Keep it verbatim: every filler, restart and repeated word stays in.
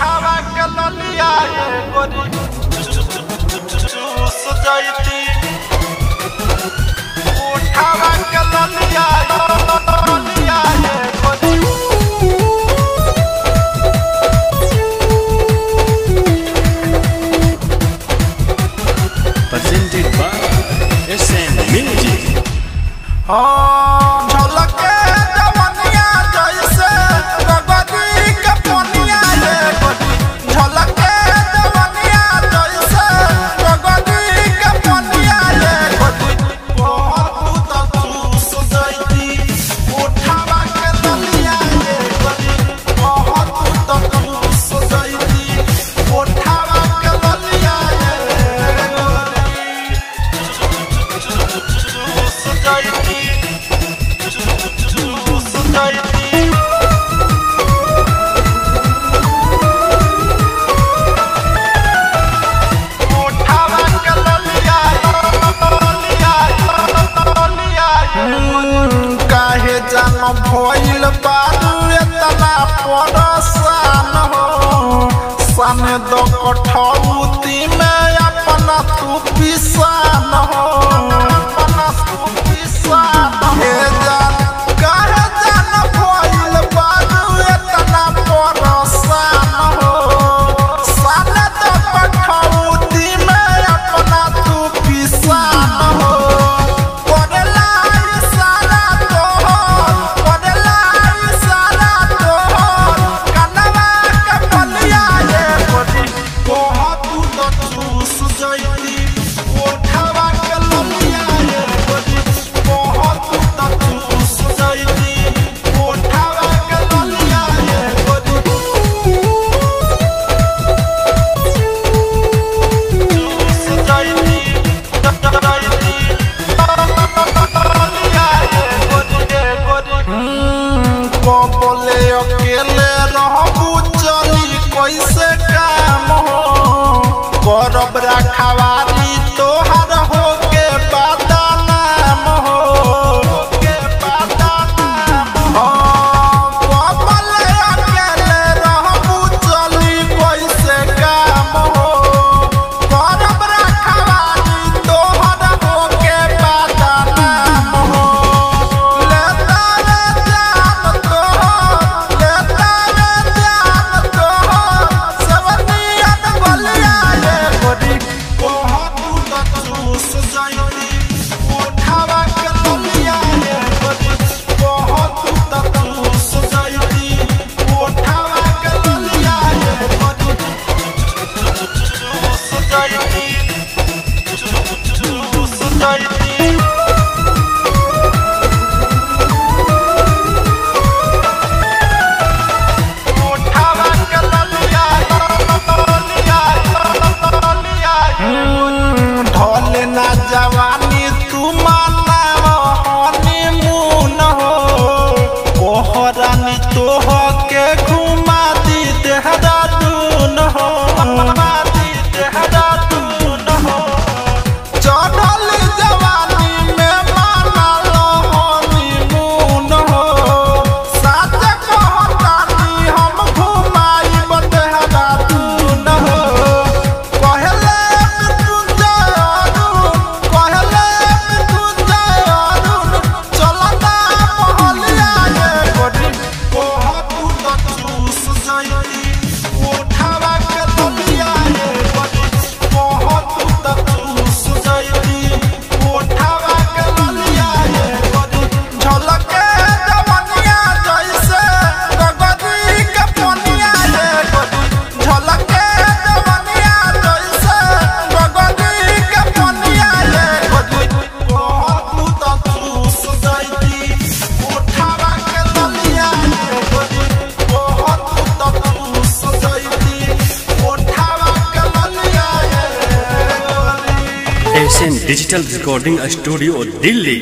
हवा कलिया presented by S N Music oh jhalake jawaniya jaise bagadi ka poniya ye jhalake jawaniya jaise bagadi ka poniya ye bahut tu society uthawa ke laliya ye bahut tu society uthawa ke laliya ye society भइल बारू एतना परेशान हो साने दो कठौती में अपना तू पिसान हो अपना तू पिसान हे जान काहे जान भइल बारू एतना परेशान हो साने दो कठौती में अपना तू पिसान हो कैसे काम हो करब रखवारी तोहर हो के पता नाम हो के पता नाम हो कबल अकेले रहबू चली कैसे काम हो करब रखवारी तोहर हो के पता नाम हो लेता रे जान तोहर लेता रे जान तोहर जवानी तू माना हनी मुन हो कोहरानी तो हो के घुमा दी देहरादून हो घुमा दी देहरादून हो चढ़ल जवानी में माना हनी मुन हो साथ कहतानी हम घुमाइब देहरादून हो कहले S N digital recording studio Delhi.